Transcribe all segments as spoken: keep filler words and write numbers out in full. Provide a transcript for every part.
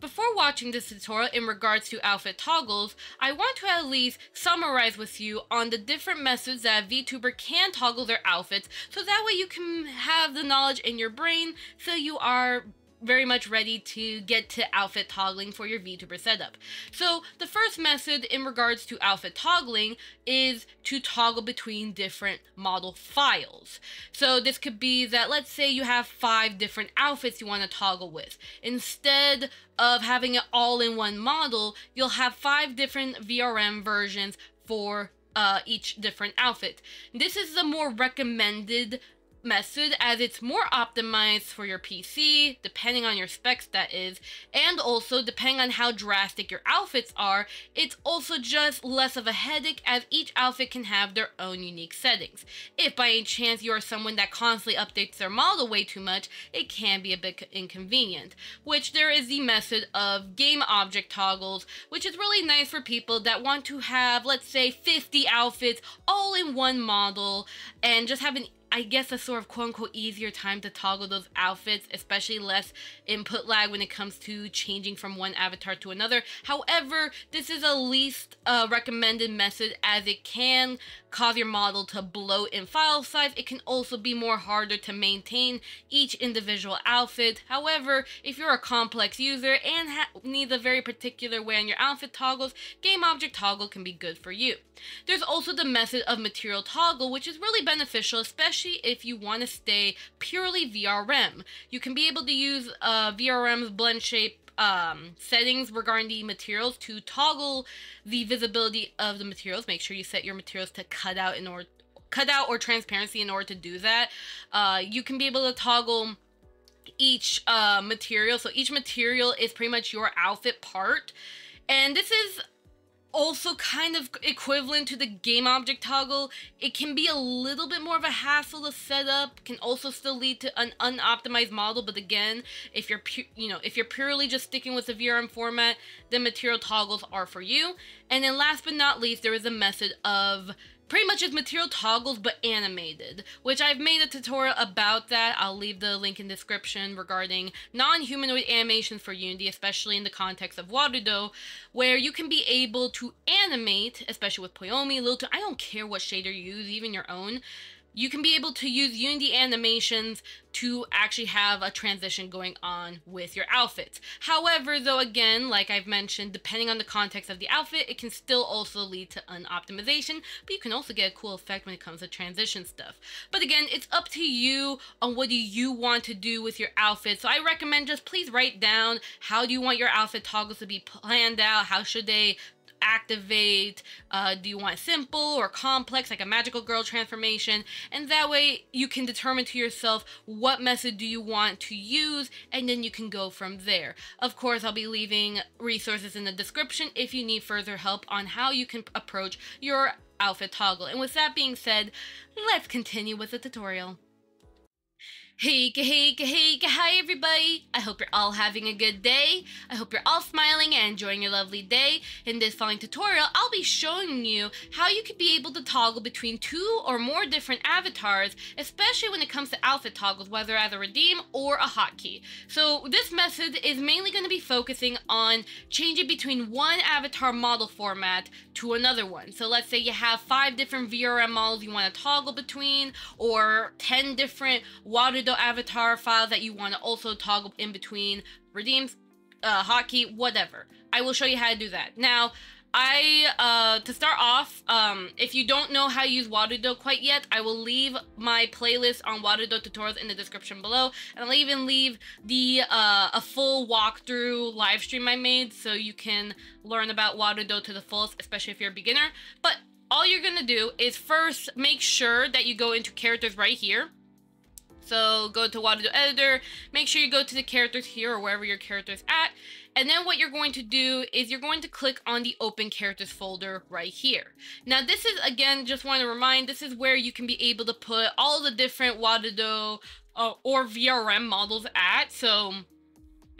Before watching this tutorial in regards to outfit toggles, I want to at least summarize with you on the different methods that a VTuber can toggle their outfits, so that way you can have the knowledge in your brain so you are very much ready to get to outfit toggling for your VTuber setup. So the first method in regards to outfit toggling is to toggle between different model files. So this could be that, let's say you have five different outfits you want to toggle with. Instead of having it all in one model, you'll have five different V R M versions for uh, each different outfit. This is the more recommended method, as it's more optimized for your P C, depending on your specs that is, and also depending on how drastic your outfits are, it's also just less of a headache, as each outfit can have their own unique settings. If by any chance you are someone that constantly updates their model way too much, it can be a bit inconvenient. Which there is the method of GameObject toggles, which is really nice for people that want to have, let's say, fifty outfits all in one model and just have an I guess a sort of quote-unquote easier time to toggle those outfits, especially less input lag when it comes to changing from one avatar to another. However, this is a least uh, recommended method, as it can cause your model to bloat in file size. It can also be more harder to maintain each individual outfit. However, if you're a complex user and ha needs a very particular way on your outfit toggles, GameObject toggle can be good for you. There's also the method of MaterialToggle, which is really beneficial, especially if you want to stay purely V R M. You can be able to use uh, V R M's blend shape um, settings regarding the materials to toggle the visibility of the materials. Make sure you set your materials to cutout in order, cutout or transparency in order to do that. Uh, you can be able to toggle each uh, material. So each material is pretty much your outfit part. And this is also kind of equivalent to the GameObject toggle. It can be a little bit more of a hassle to set up, can also still lead to an unoptimized model, but again, if you're pu you know if you're purely just sticking with the V R M format, then material toggles are for you. And then last but not least, there is a method of pretty much as material toggles but animated, which I've made a tutorial about that. I'll leave the link in the description regarding non-humanoid animations for Unity, especially in the context of Warudo, where you can be able to animate, especially with Poyomi, Lil Toon, I don't care what shader you use, even your own. You can be able to use Unity animations to actually have a transition going on with your outfits. However, though, again, like I've mentioned, depending on the context of the outfit, it can still also lead to unoptimization, but you can also get a cool effect when it comes to transition stuff. But again, it's up to you on what do you want to do with your outfit. So I recommend just please write down, how do you want your outfit toggles to be planned out? How should they activate? Uh, do you want simple or complex, like a magical girl transformation? And that way you can determine to yourself what method do you want to use, and then you can go from there. Of course, I'll be leaving resources in the description if you need further help on how you can approach your outfit toggle. And with that being said, let's continue with the tutorial. Hey, hey, hey, hi everybody! I hope you're all having a good day. I hope you're all smiling and enjoying your lovely day. In this following tutorial, I'll be showing you how you can be able to toggle between two or more different avatars, especially when it comes to outfit toggles, whether as a redeem or a hotkey. So this method is mainly going to be focusing on changing between one avatar model format to another one. So let's say you have five different V R M models you want to toggle between, or ten different Warudo avatar file that you want to also toggle in between redeems, uh, hotkey, whatever. I will show you how to do that. Now, I, uh, to start off, um, if you don't know how to use Warudo quite yet, I will leave my playlist on Warudo tutorials in the description below, and I'll even leave the, uh, a full walkthrough live stream I made, so you can learn about Warudo to the fullest, especially if you're a beginner. But all you're gonna do is first make sure that you go into characters right here. So go to Warudo Editor, make sure you go to the characters here or wherever your character is at. And then what you're going to do is you're going to click on the Open Characters folder right here. Now this is, again, just want to remind, this is where you can be able to put all the different Warudo uh, or V R M models at. So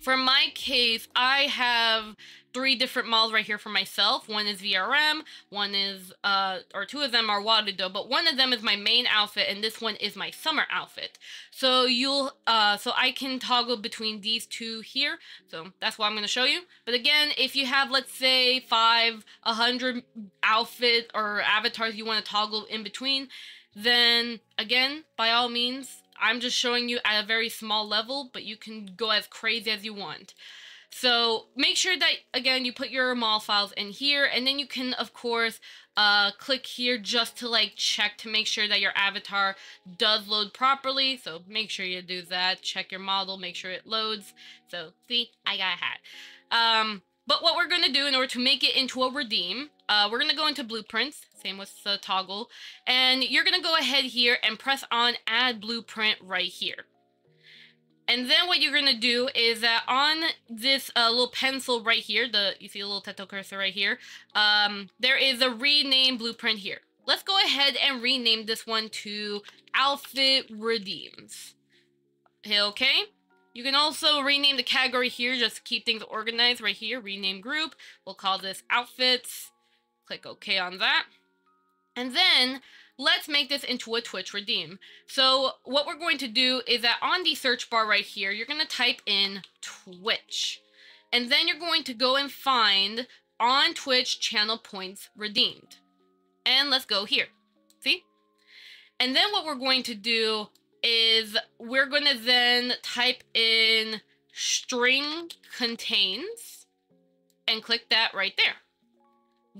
For my case, I have three different models right here for myself. One is V R M, one is, uh, or two of them are Warudo, but one of them is my main outfit, and this one is my summer outfit. So you'll, uh, so I can toggle between these two here. So that's what I'm going to show you. But again, if you have, let's say, five, a hundred outfit or avatars you want to toggle in between, then again, by all means, I'm just showing you at a very small level, but you can go as crazy as you want. So make sure that, again, you put your M O L files in here, and then you can, of course, uh, click here just to, like, check to make sure that your avatar does load properly. So make sure you do that. Check your model, make sure it loads. So, see, I got a hat. Um, but what we're going to do in order to make it into a redeem, uh, we're going to go into blueprints. Same with the toggle, and you're going to go ahead here and press on add blueprint right here. And then what you're going to do is that on this uh, little pencil right here, the you see a little teto cursor right here, um, there is a rename blueprint here. Let's go ahead and rename this one to outfit redeems. Hit okay. You can also rename the category here just to keep things organized right here. Rename group. We'll call this outfits. Click okay on that. And then let's make this into a Twitch redeem. So what we're going to do is that on the search bar right here, you're going to type in Twitch. And then you're going to go and find on Twitch channel points redeemed. And let's go here. See? And then what we're going to do is we're going to then type in string contains and click that right there.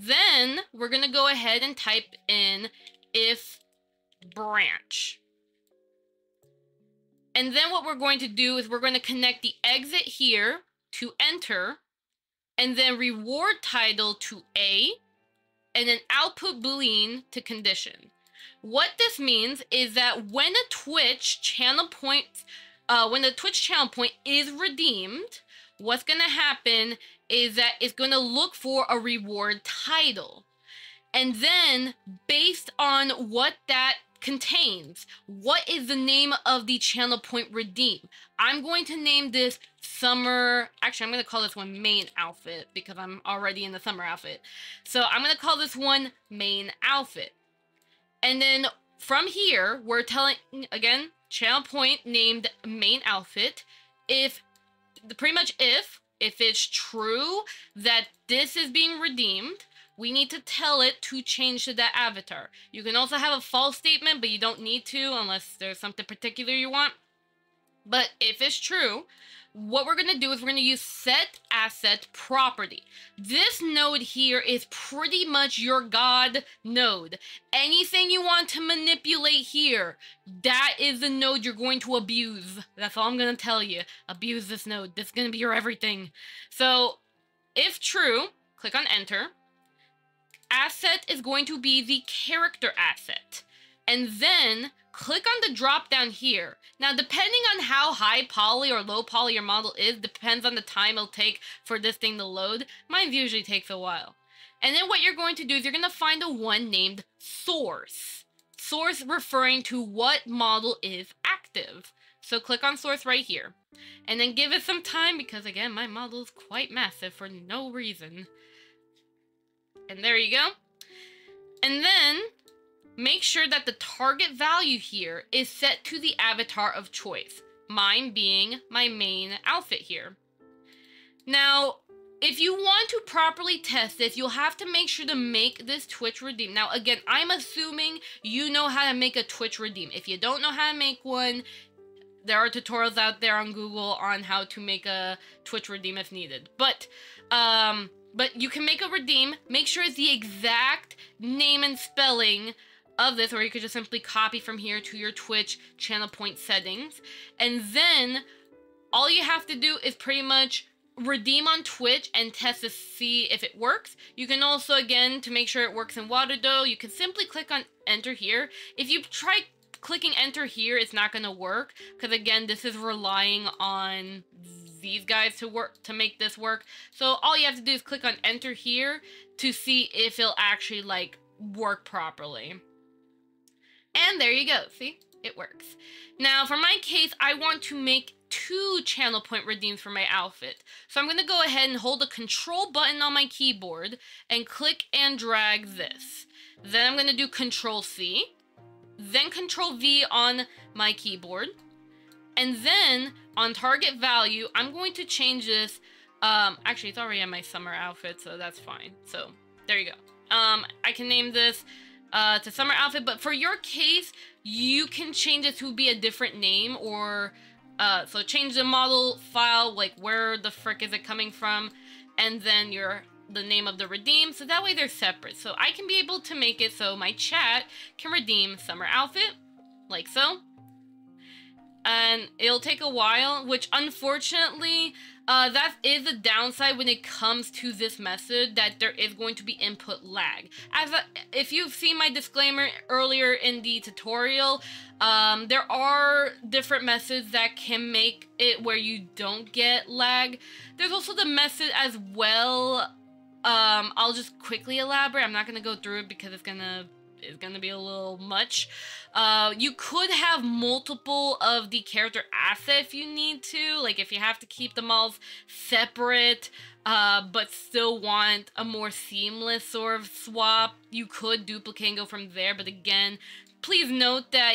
Then we're going to go ahead and type in if branch. And then what we're going to do is we're going to connect the exit here to enter, and then reward title to A, and then output boolean to condition. What this means is that when a Twitch channel point, uh, when the Twitch channel point is redeemed, what's going to happen is that it's going to look for a reward title. And then based on what that contains, what is the name of the channel point redeem? I'm going to name this summer. Actually, I'm going to call this one main outfit because I'm already in the summer outfit. So I'm going to call this one main outfit. And then from here, we're telling, again, channel point named main outfit. If pretty much if, if it's true that this is being redeemed, we need to tell it to change to that avatar. You can also have a false statement, but you don't need to unless there's something particular you want. But if it's true, what we're going to do is we're going to use set asset property. This node here is pretty much your god node. Anything you want to manipulate here, that is the node you're going to abuse. That's all I'm going to tell you. Abuse this node. This is going to be your everything. So if true, click on enter. Asset is going to be the character asset. And then click on the drop down here. Now, depending on how high poly or low poly your model is, depends on the time it'll take for this thing to load. Mine usually takes a while. And then what you're going to do is you're going to find a one named source. Source referring to what model is active. So click on source right here. And then give it some time because, again, my model is quite massive for no reason. And there you go. And then make sure that the target value here is set to the avatar of choice, mine being my main outfit here. Now, if you want to properly test this, you'll have to make sure to make this Twitch redeem. Now, again, I'm assuming you know how to make a Twitch redeem. If you don't know how to make one, there are tutorials out there on Google on how to make a Twitch redeem if needed. But, um, but you can make a redeem. Make sure it's the exact name and spelling of this, or you could just simply copy from here to your Twitch channel point settings. And then all you have to do is pretty much redeem on Twitch and test to see if it works. You can also, again, to make sure it works in Warudo, you can simply click on enter here. If you try clicking enter here, it's not going to work because, again, this is relying on these guys to work to make this work. So all you have to do is click on enter here to see if it'll actually, like, work properly. And there you go. See, it works. Now, for my case, I want to make two channel point redeemed for my outfit. So I'm going to go ahead and hold the control button on my keyboard and click and drag this. Then I'm going to do control C, then control V on my keyboard. And then on target value, I'm going to change this. Um, actually, it's already in my summer outfit, so that's fine. So there you go. Um, I can name this uh, to summer outfit, but for your case, you can change it to be a different name or uh, so change the model file, like where the frick is it coming from, and then your the name of the redeem. So that way they're separate. So I can be able to make it so my chat can redeem summer outfit like so. And it'll take a while, which unfortunately, uh, that is a downside when it comes to this method, that there is going to be input lag. As a, if you've seen my disclaimer earlier in the tutorial, um, there are different methods that can make it where you don't get lag. There's also the method as well. Um, I'll just quickly elaborate. I'm not going to go through it because it's going to is going to be a little much. Uh, you could have multiple of the character asset if you need to, like if you have to keep them all separate, uh, but still want a more seamless sort of swap, you could duplicate and go from there. But again, please note that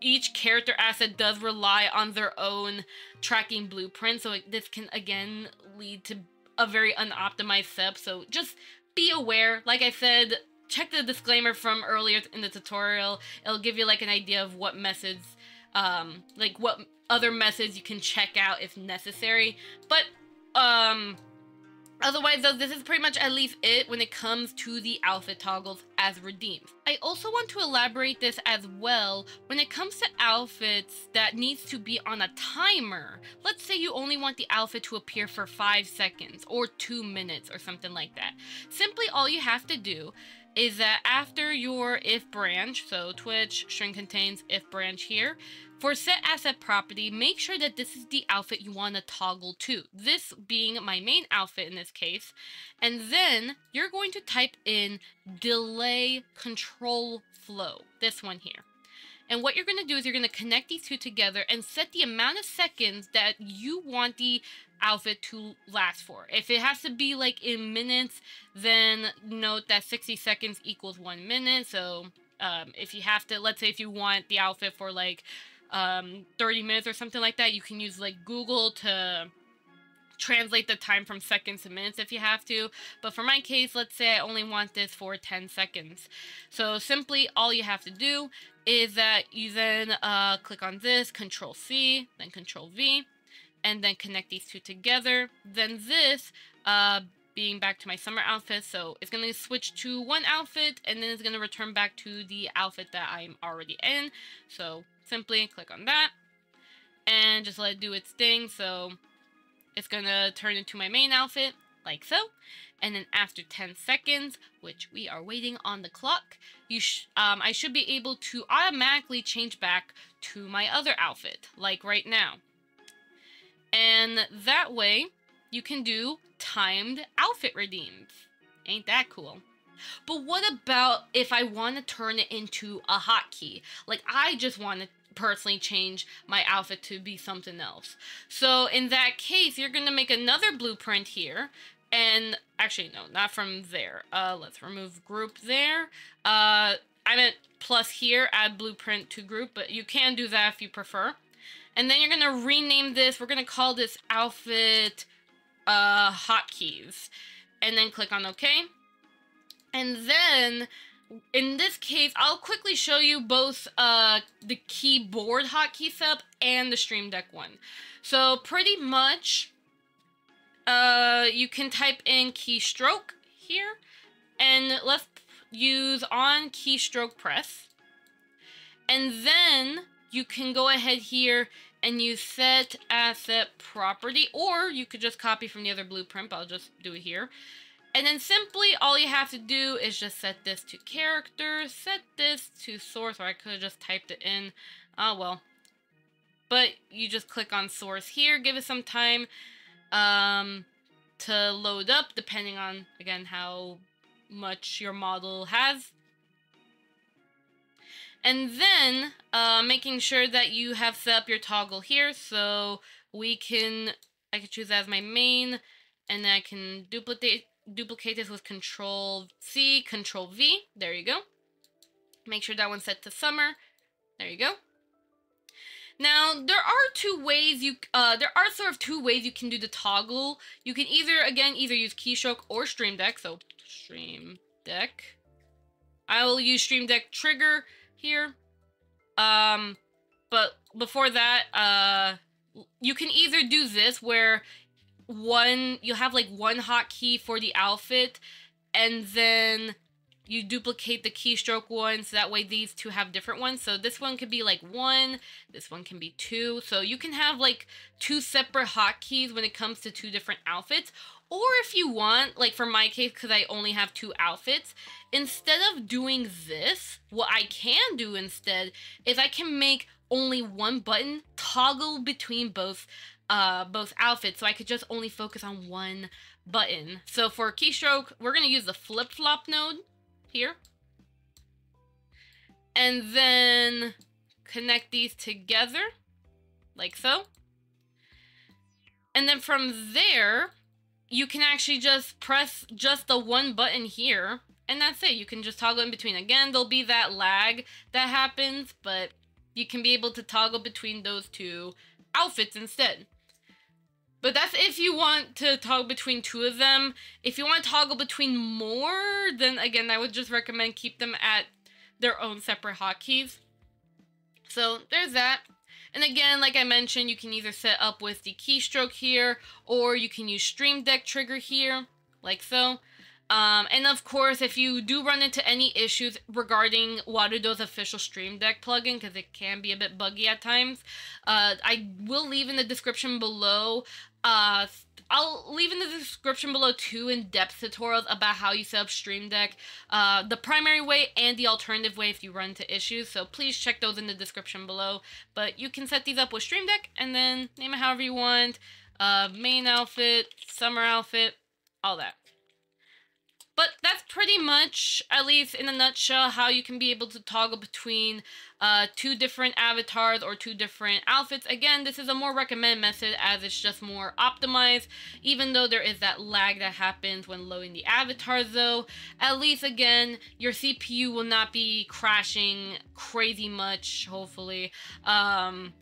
each character asset does rely on their own tracking blueprint, so this can again lead to a very unoptimized setup. So just be aware, like I said, check the disclaimer from earlier in the tutorial. It'll give you like an idea of what methods, um, like what other methods you can check out if necessary. But um, otherwise though, this is pretty much at least it when it comes to the outfit toggles as redeems. I also want to elaborate this as well when it comes to outfits that needs to be on a timer. Let's say you only want the outfit to appear for five seconds or two minutes or something like that. Simply all you have to do is that after your if branch, so Twitch string contains if branch here, for set asset property, make sure that this is the outfit you want to toggle to, this being my main outfit in this case, and then you're going to type in delay control flow, this one here. And what you're going to do is you're going to connect these two together and set the amount of seconds that you want the outfit to last for. If it has to be like in minutes, then note that sixty seconds equals one minute. So um, if you have to, let's say if you want the outfit for like um, thirty minutes or something like that, you can use like Google to translate the time from seconds to minutes if you have to. But for my case, let's say I only want this for ten seconds. So simply all you have to do is that you then uh, click on this, control C, then control V, and then connect these two together. Then this, uh, being back to my summer outfit, so it's going to switch to one outfit and then it's going to return back to the outfit that I'm already in. So simply click on that and just let it do its thing. So it's going to turn into my main outfit, like so. And then after ten seconds, which we are waiting on the clock, you sh um, I should be able to automatically change back to my other outfit, like right now. And that way, you can do timed outfit redeems. Ain't that cool? But what about if I want to turn it into a hotkey? Like, I just want to personally change my outfit to be something else. So in that case, you're going to make another blueprint here. And actually, no, not from there. Uh, let's remove group there. Uh, I meant plus here, add blueprint to group, but you can do that if you prefer. And then you're going to rename this. We're going to call this outfit uh, hotkeys. And then click on OK. And then in this case, I'll quickly show you both uh, the keyboard hotkey setup and the Stream Deck one. So pretty much uh, you can type in keystroke here and let's use on keystroke press. And then you can go ahead here and use set asset property, or you could just copy from the other blueprint, but I'll just do it here. And then simply all you have to do is just set this to character, set this to source, or I could have just typed it in. Oh, well. But you just click on source here, give it some time um, to load up, depending on, again, how much your model has. And then uh, making sure that you have set up your toggle here. So we can, I can choose that as my main, and I can duplicate duplicate this with Control C, Control V. There you go. Make sure that one's set to summer. There you go. Now, there are two ways you, uh, there are sort of two ways you can do the toggle. You can either, again, either use Keystroke or Stream Deck. So, Stream Deck. I will use Stream Deck Trigger here. Um, but before that, uh, you can either do this where one, you'll have like one hotkey for the outfit, and then you duplicate the keystroke one, so that way these two have different ones. So this one could be like one, this one can be two. So you can have like two separate hotkeys when it comes to two different outfits. Or if you want, like for my case, because I only have two outfits, instead of doing this, what I can do instead is I can make only one button toggle between both uh, both outfits. So I could just only focus on one button. So for keystroke, we're gonna use the flip-flop node here, and then connect these together like so. And then from there, you can actually just press just the one button here, and that's it. You can just toggle in between. Again, there'll be that lag that happens, but you can be able to toggle between those two outfits instead. But that's if you want to toggle between two of them. If you want to toggle between more, then again, I would just recommend keep them at their own separate hotkeys. So there's that. And again, like I mentioned, you can either set up with the keystroke here, or you can use Stream Deck Trigger here, like so. Um, and of course, if you do run into any issues regarding Warudo's official Stream Deck plugin, because it can be a bit buggy at times, uh, I will leave in the description below. Uh, I'll leave in the description below two in-depth tutorials about how you set up Stream Deck, uh, the primary way and the alternative way if you run into issues, so please check those in the description below. But you can set these up with Stream Deck and then name it however you want, uh, main outfit, summer outfit, all that. But that's pretty much, at least in a nutshell, how you can be able to toggle between uh, two different avatars or two different outfits. Again, this is a more recommended method as it's just more optimized, even though there is that lag that happens when loading the avatars though. At least, again, your C P U will not be crashing crazy much, hopefully. Um...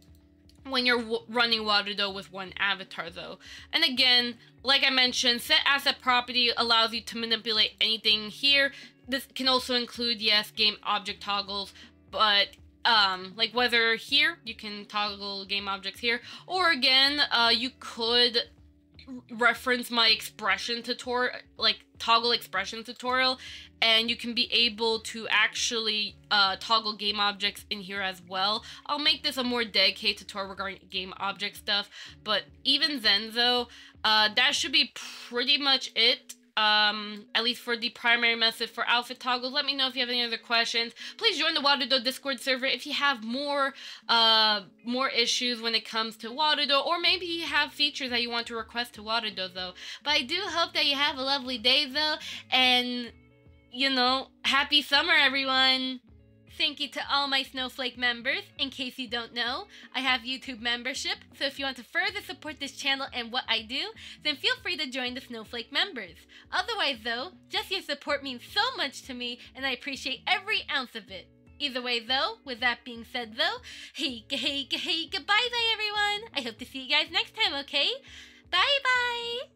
when you're w running Warudo with one avatar though. And again, like I mentioned, set asset property allows you to manipulate anything here. This can also include, yes, game object toggles, but um, like whether here, you can toggle game objects here, or again, uh, you could reference my expression tutorial, like toggle expression tutorial, and you can be able to actually uh, toggle game objects in here as well. I'll make this a more dedicated tutorial regarding game object stuff, but even then though, uh, that should be pretty much it. Um, at least for the primary method for outfit toggles. Let me know if you have any other questions. Please join the Warudo Discord server if you have more uh, more issues when it comes to Warudo, or maybe you have features that you want to request to Warudo though. But I do hope that you have a lovely day though, and you know, happy summer everyone! Thank you to all my Snowflake members. In case you don't know, I have YouTube membership, so if you want to further support this channel and what I do, then feel free to join the Snowflake members. Otherwise though, just your support means so much to me, and I appreciate every ounce of it. Either way though, with that being said though, hey, hey, hey, goodbye bye everyone! I hope to see you guys next time, okay? Bye bye!